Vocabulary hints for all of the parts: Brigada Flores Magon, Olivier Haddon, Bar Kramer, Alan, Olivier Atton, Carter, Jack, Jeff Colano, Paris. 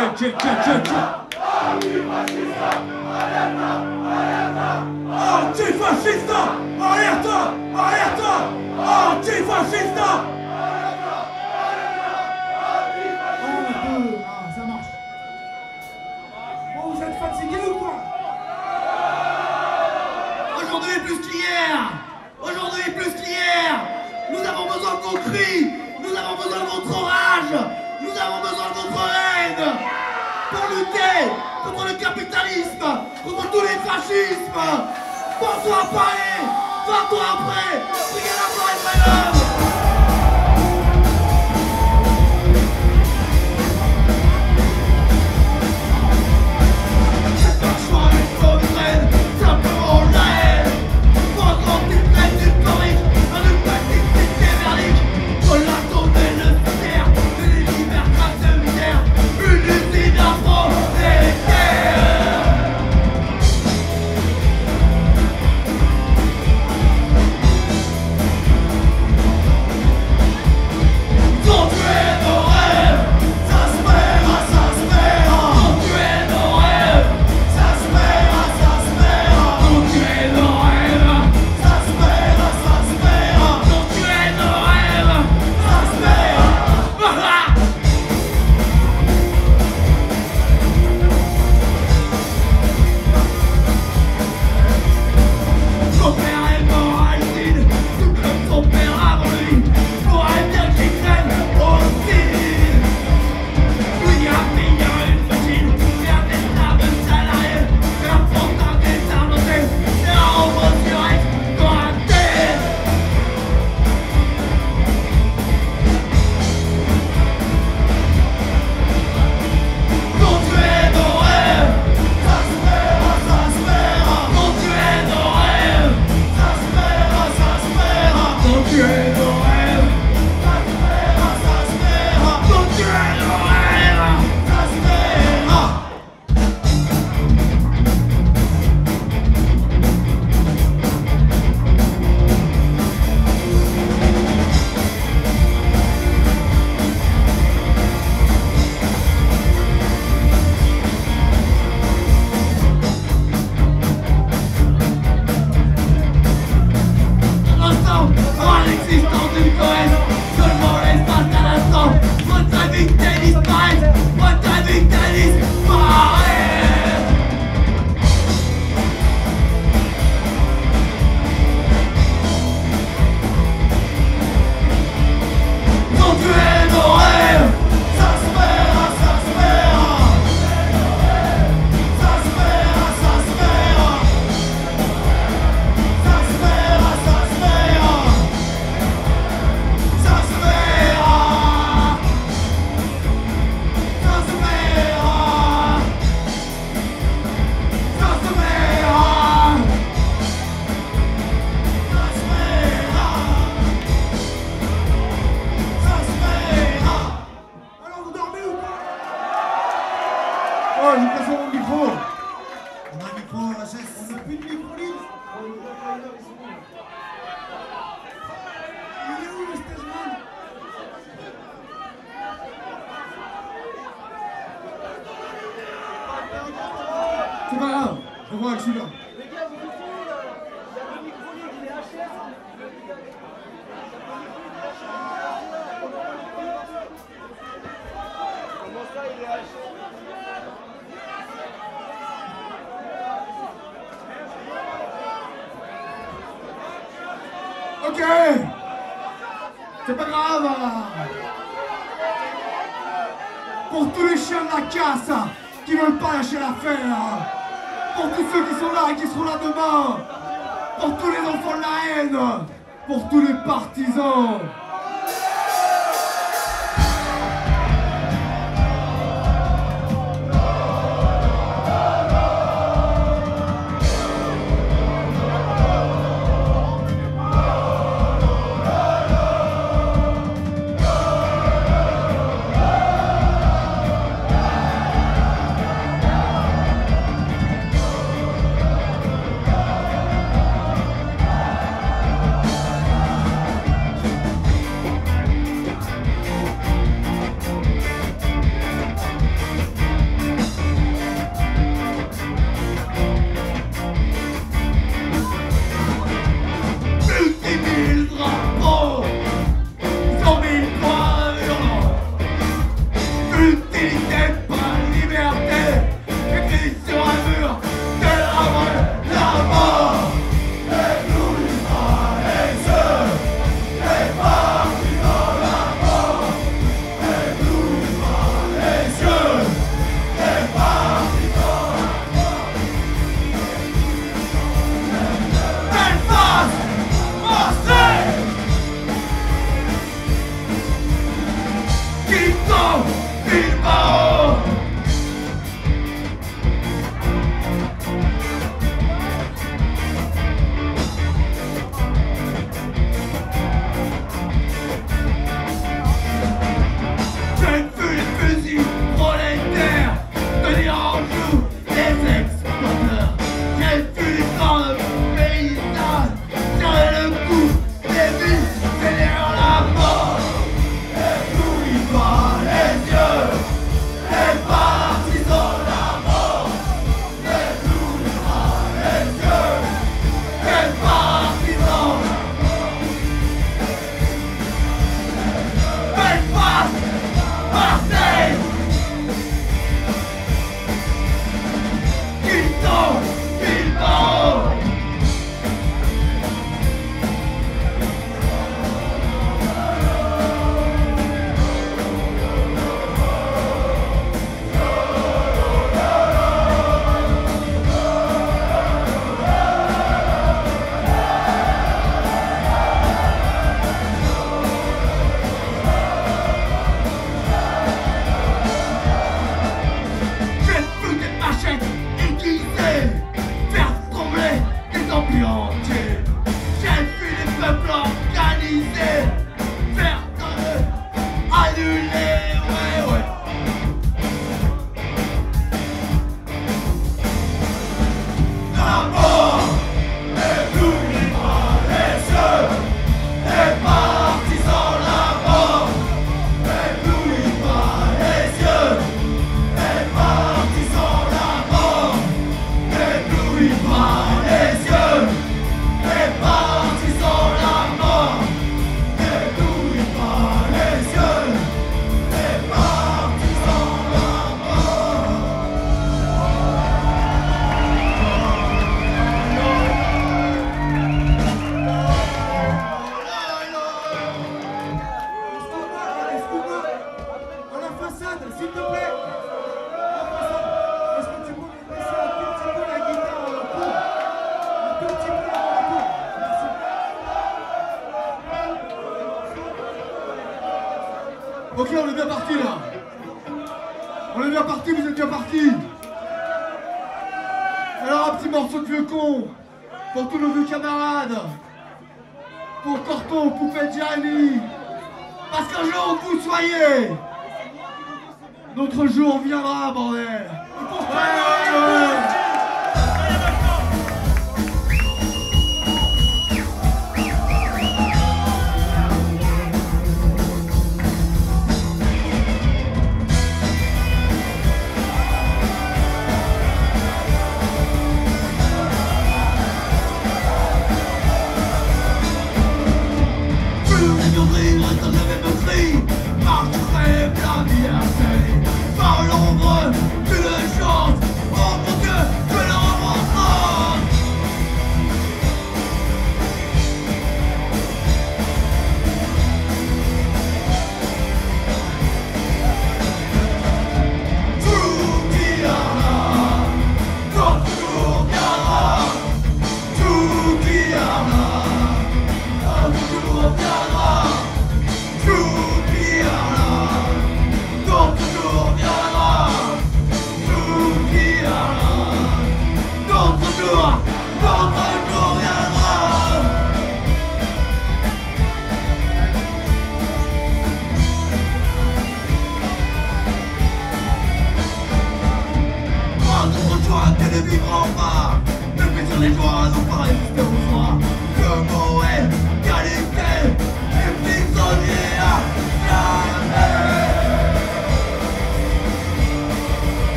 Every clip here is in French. Antifascista. Nous avons besoin de votre orage, nous avons besoin de votre haine pour lutter contre le capitalisme, contre tous les fascismes. Pense-toi à Paris, va-toi après, regarde la forêt. Ok, c'est pas grave. Pour tous les chiens de la casse qui veulent pas lâcher l'affaire, pour tous ceux qui sont là et qui seront là demain, pour tous les enfants de la haine, pour tous les partisans. Ok, on est bien parti là. On est bien parti, vous êtes bien parti. Alors un petit morceau de vieux con pour tous nos vieux camarades, pour Corton, Poupette, Jérémy, parce qu'un jour vous soyez. Notre jour viendra, bordel.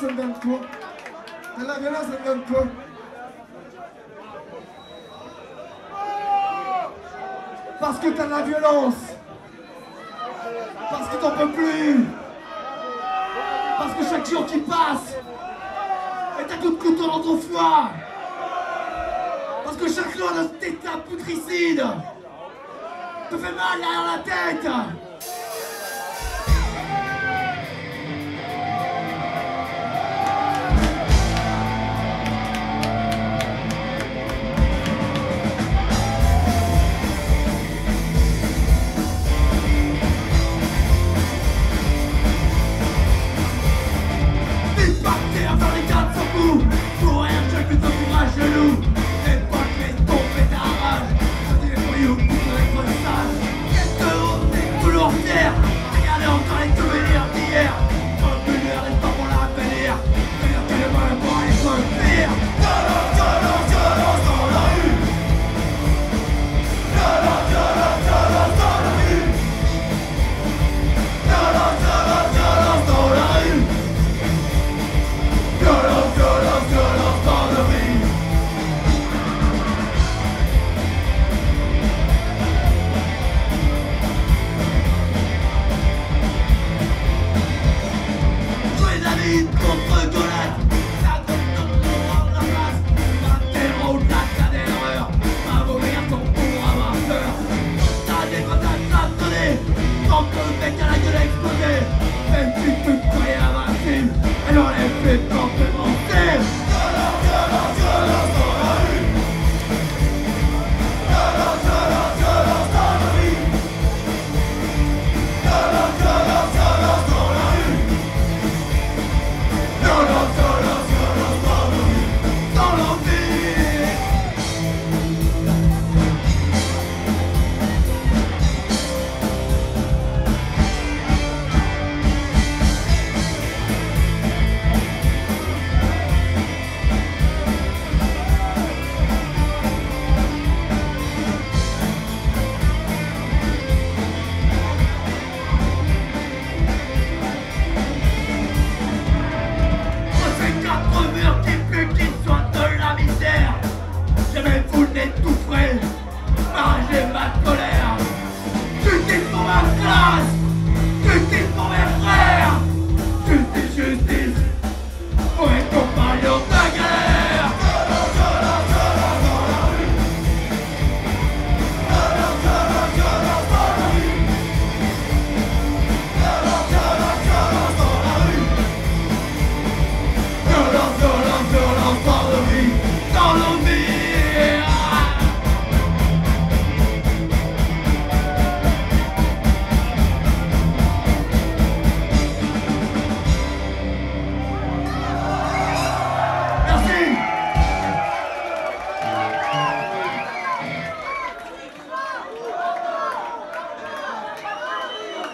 253. Elle a 253. Parce que t'as de la violence. Parce que t'en peux plus. Parce que chaque jour qui passe est un coup de couteau dans ton foie. Parce que chaque jour de étape putricide te fait mal derrière la tête.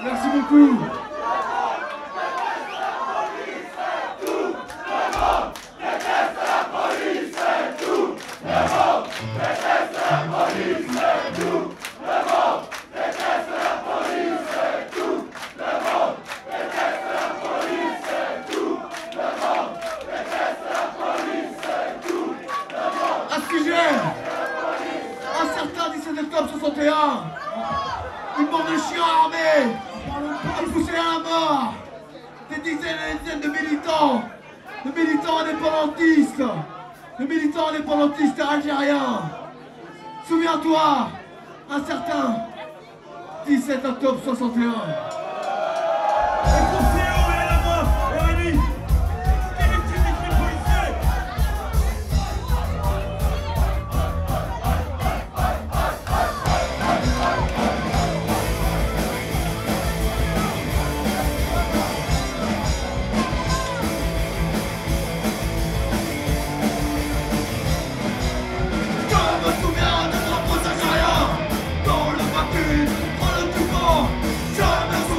Merci beaucoup. À ce sujet, un certain 17 octobre 61, une bande de chiens armés a poussé à la mort des dizaines et des dizaines de militants indépendantistes, de militants indépendantistes algériens. Souviens-toi, un certain 17 octobre 61. Come on!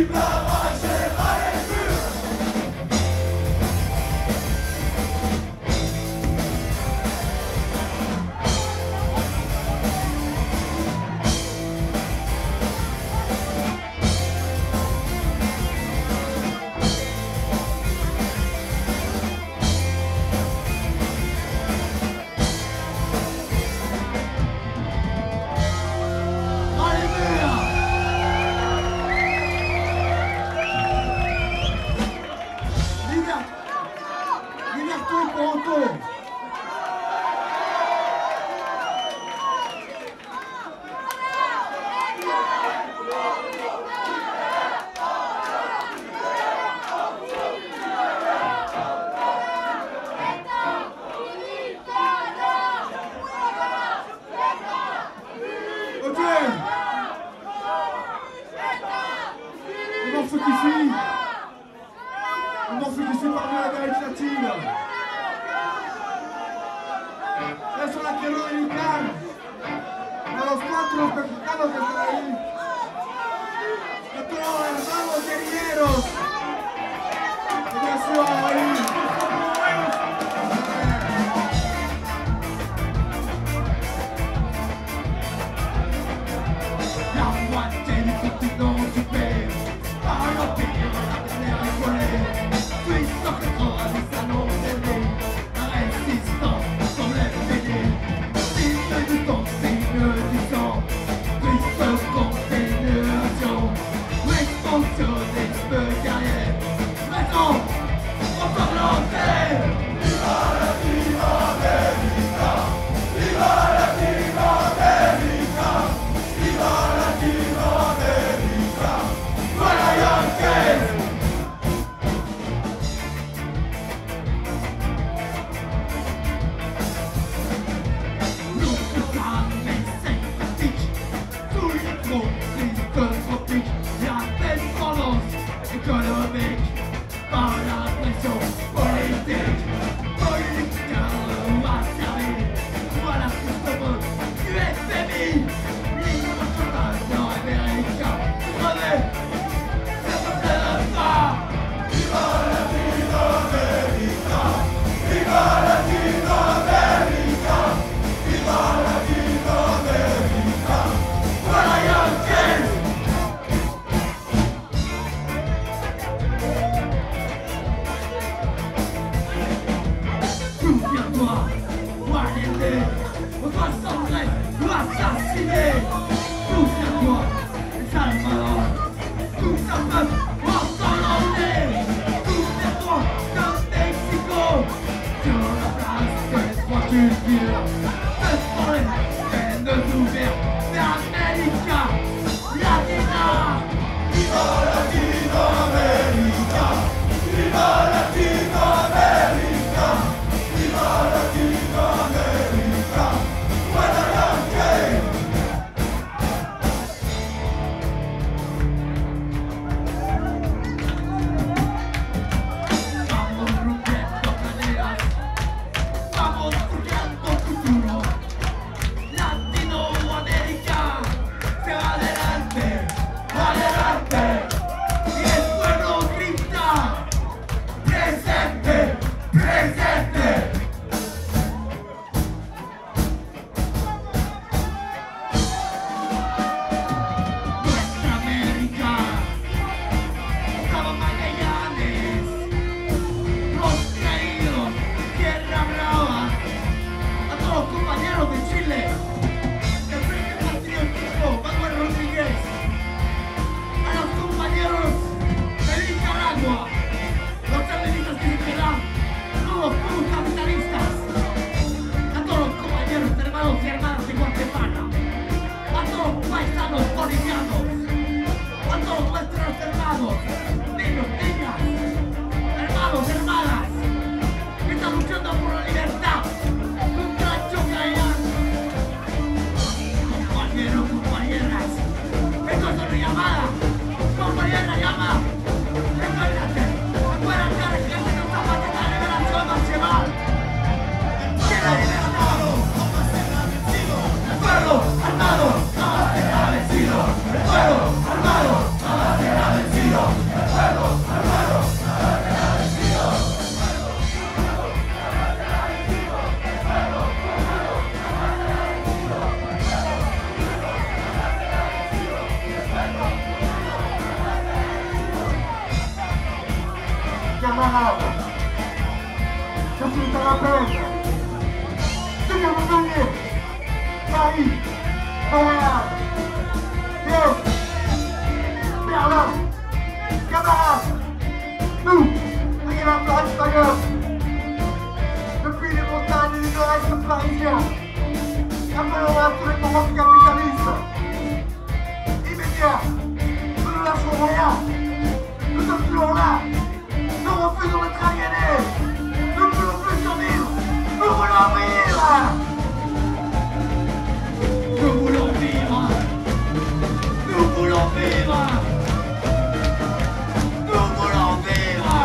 Fuego, armado, a la guerra vencido. malade. Je suis thérapeute. Je vais vous donner Paris, Montréal, Lyon, Berlin, camarades. Nous, arrivons par espagnol. Depuis les montagnes et les nord-est parisiens, appelons tous les pauvres capitalistes. Immédiat, nous ne lâcherons rien. Nous sommes toujours là, nous refusons d'être aliénés, nous ne voulons plus survivre, nous voulons vivre. Nous voulons vivre, nous voulons vivre, nous voulons vivre.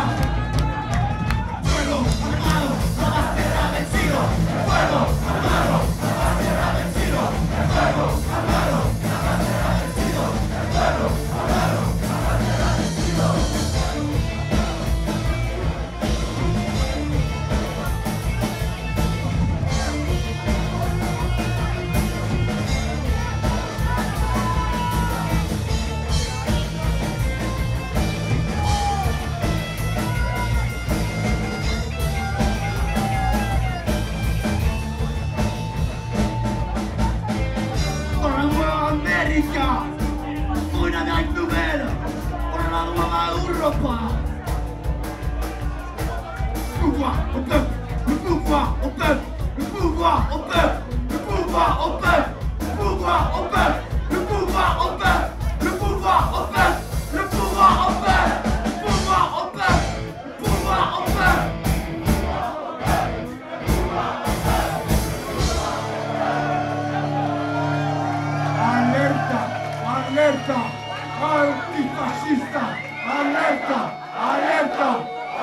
Fuego armado, no más será vencido. Fuego armado, no más será vencido. Fuego armado, no más será vencido. Fuego armado. Una gran nouvelle pour la nuova Europa. Le pouvoir au peuple, le pouvoir au peuple, le pouvoir au peuple, le pouvoir au peuple, le pouvoir au peuple, le pouvoir au peuple, le pouvoir au peuple, le pouvoir au peuple, le pouvoir au peuple, le pouvoir au peuple. Alerta,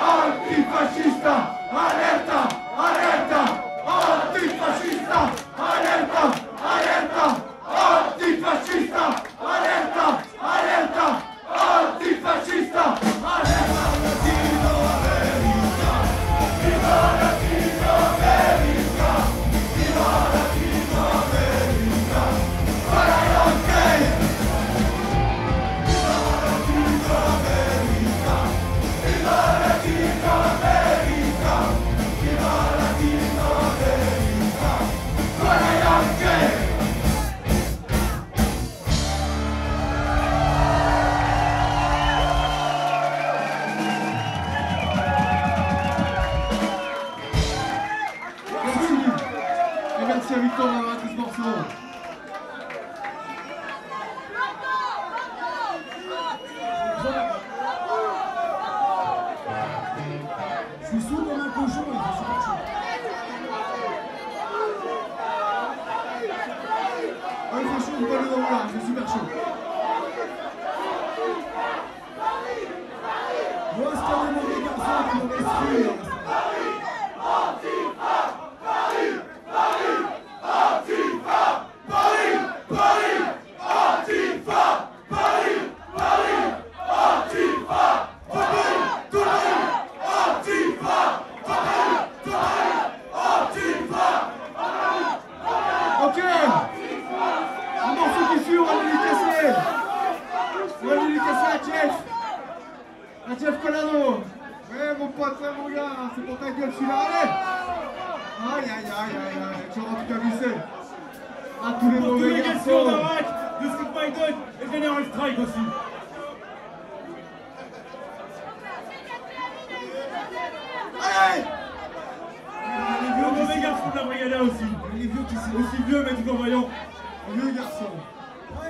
antifascista, alerta, alerta, antifascista, alerta, alerta, antifascista, alerta, alerta, antifascista, alerta, alerta, antifascista, alerta. Latinoamérica, viva Latinoamérica, viva Latinoamérica, para merci à Victor d'avoir écrit ce morceau. Je suis sourd comme un cochon et je suis pas chaud. Ah, il fait chaud, il parle dans mon âge, je suis super chaud. Moi, ce qu'on a demandé, garçon, c'est mon esprit. Jeff Colano, ouais mon pote, ouais mon gars, c'est pour ta gueule celui-là, allez. Aïe aïe aïe aïe aïe, tu rentres tout à visser. À tous les mauvais garçons de Scoop My Dog et General Strike aussi. Allez. Les vieux mauvais garçons de la Brigada aussi. Les vieux qui sont aussi vieux mais toujours voyants. Les vieux garçons. Ouais.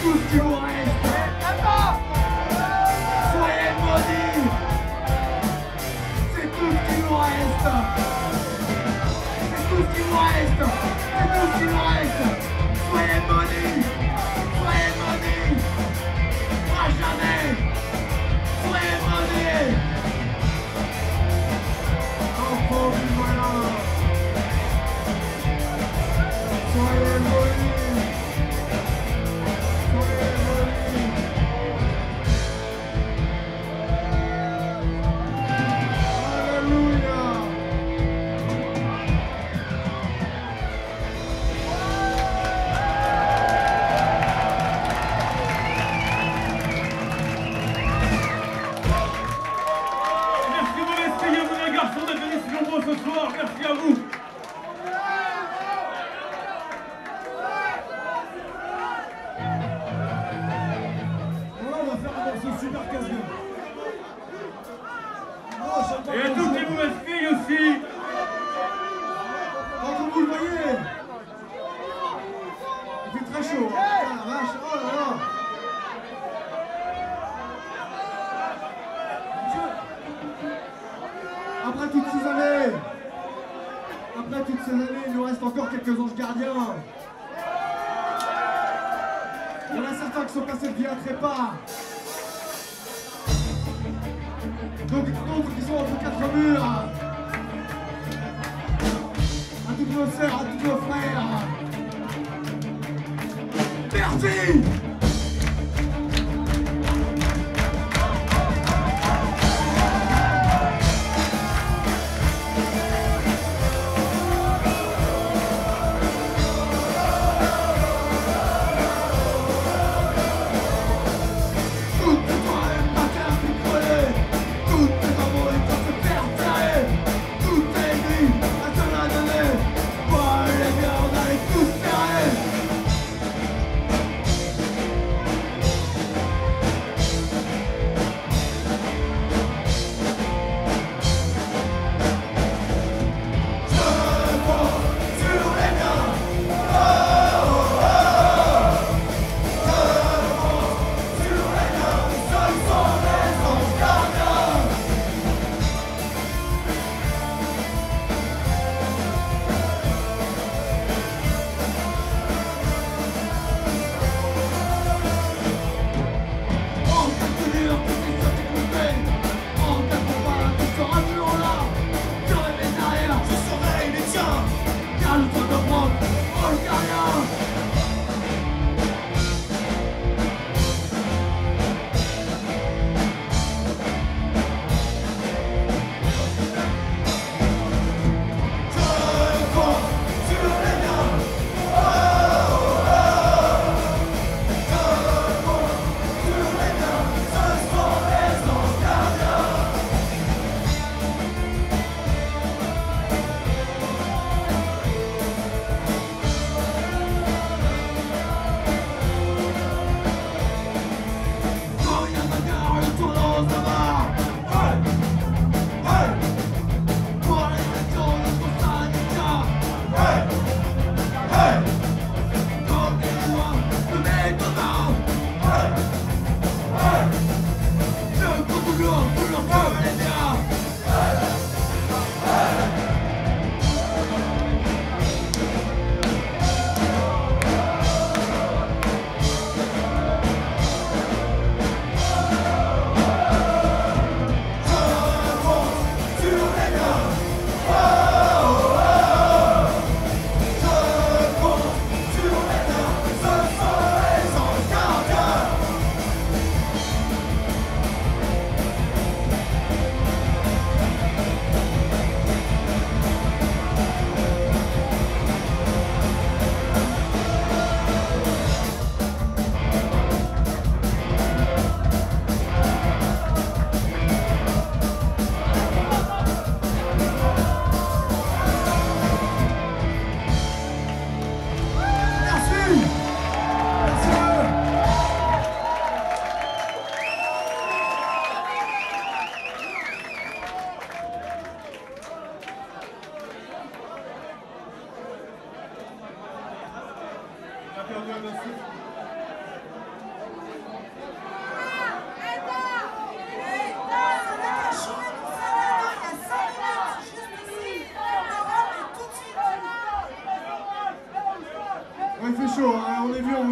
toujours rester là-bas. Soyez maudits. C'est tout ce qui nous reste. C'est tout ce qui nous reste. C'est tout ce qui nous reste. Soyez maudits. Soyez maudits. Pas jamais. Soyez maudits. Enfants du malin. Soyez maudits. Et à toutes les mauvaises filles aussi. Quand vous le voyez, il fait très chaud. Ah la vache, oh là là. Après toutes ces années, il nous reste encore quelques anges gardiens. Il y en a certains qui sont passés de vie à trépas. Donc d'autres qui sont entre quatre murs. À toutes nos sœurs, à tous nos frères. Merci.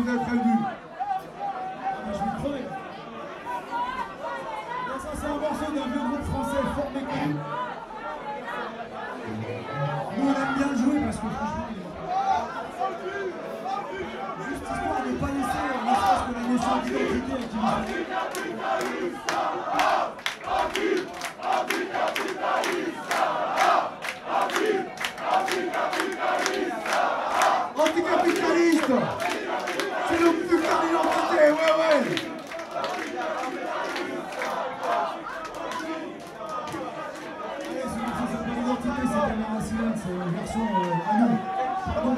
vous êtes près du but. Je vais crever. Là, ça, c'est un morceau d'un vieux groupe français fort méconnu. Nous, on aime bien jouer parce que franchement, juste histoire de ne pas laisser l'espace que la notion de l'identité est anticapitaliste, c'est le plus grand identité, ouais. Ça s'appelle l'identité, c'est la racinade, c'est une version à nous. Pardon,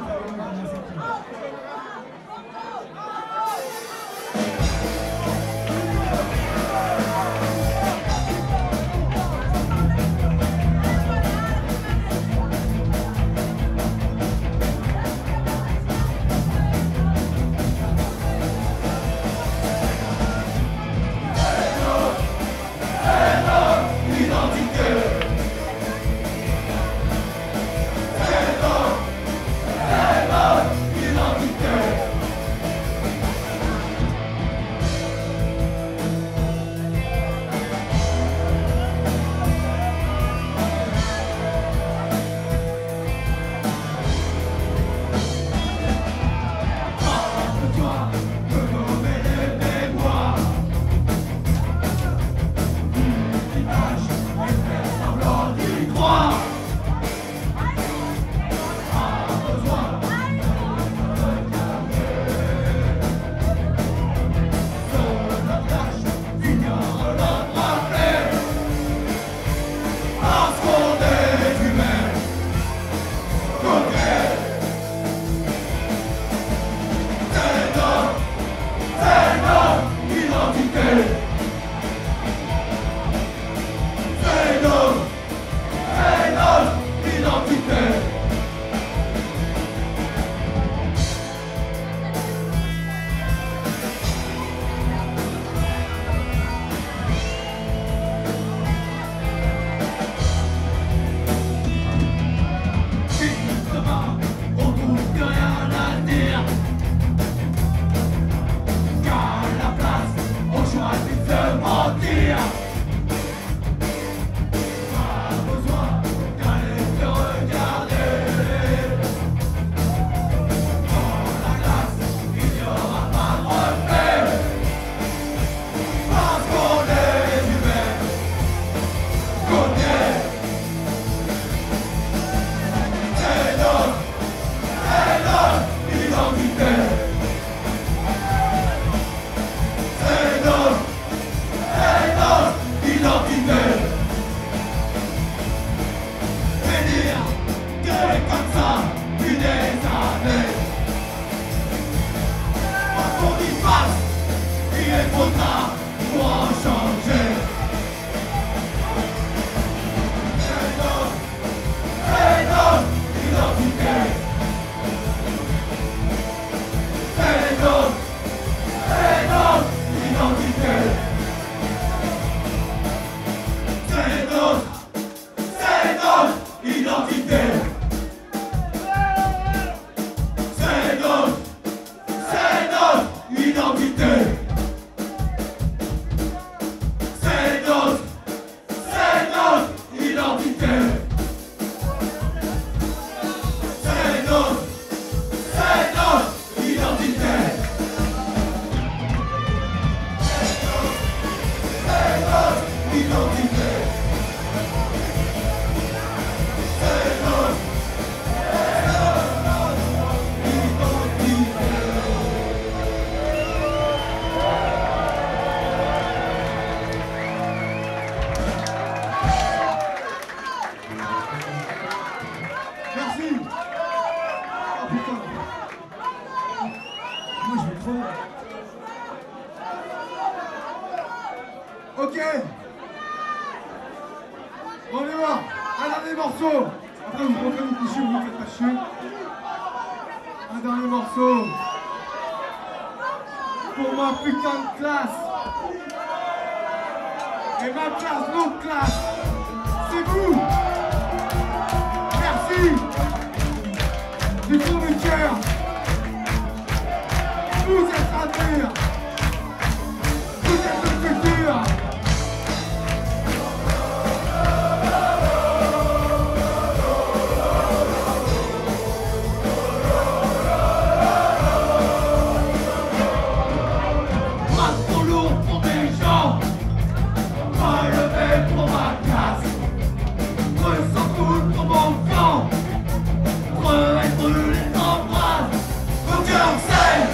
ok, on est voir un dernier morceau. Après vous prenez vous coucher, vous faites pas chier. Un dernier morceau. Pour ma putain de classe. Et ma classe, notre classe, c'est vous. Merci. Du fond du cœur. Vous. Vous êtes un mur. Vous êtes le futur. Pas trop lourd pour mes jambes, pas levé pour ma casse. Ressens tout pour mon camp, remettre les embrasses. Mon cœur saigne.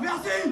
Merci.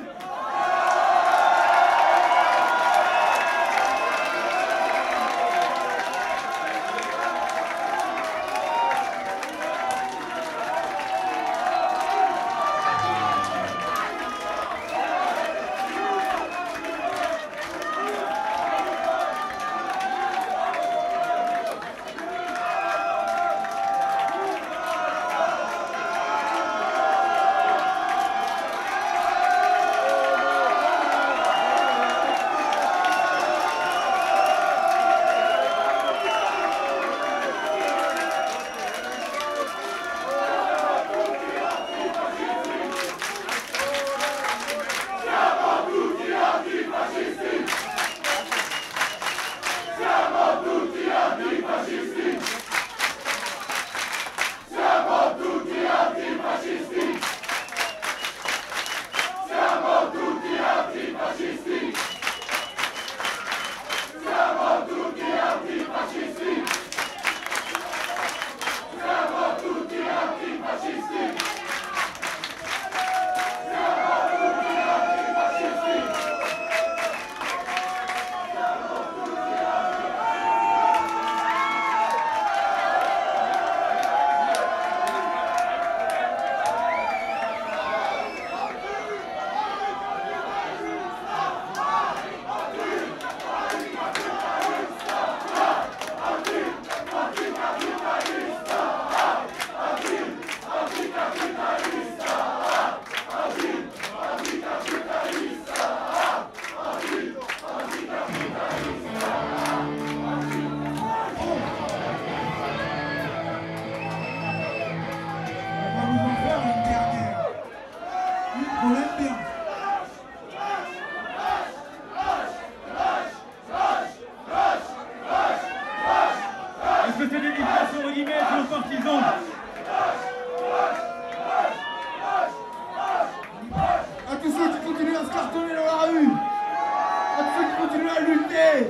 continuer à lutter.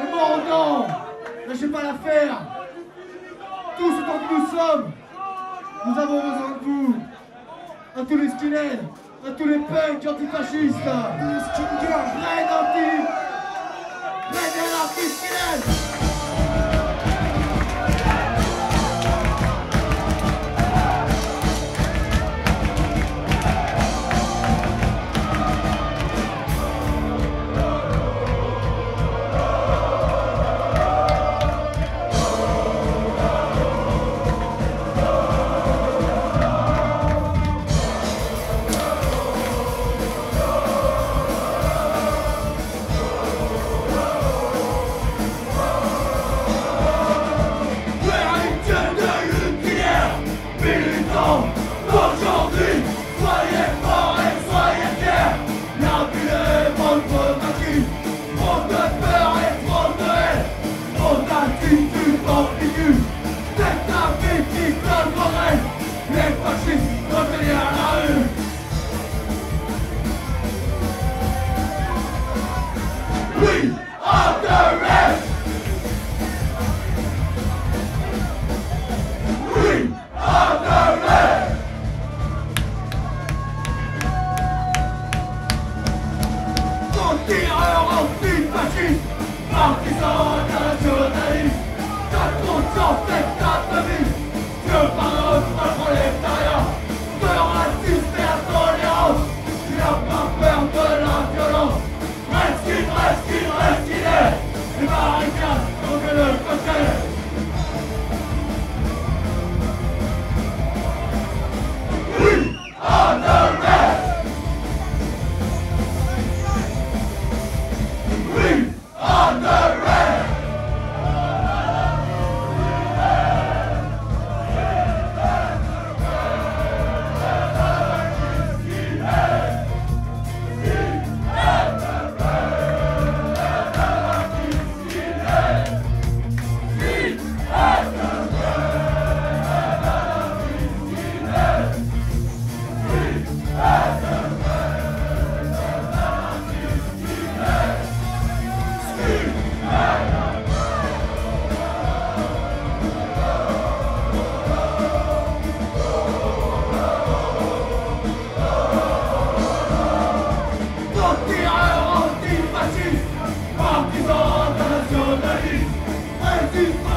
Les morts au temps, lâchez pas l'affaire. Tous autant que nous sommes, nous avons besoin de vous. À tous les skinheads, à tous les punks antifascistes, Reine anti-skinhead. Partisans internationalistes,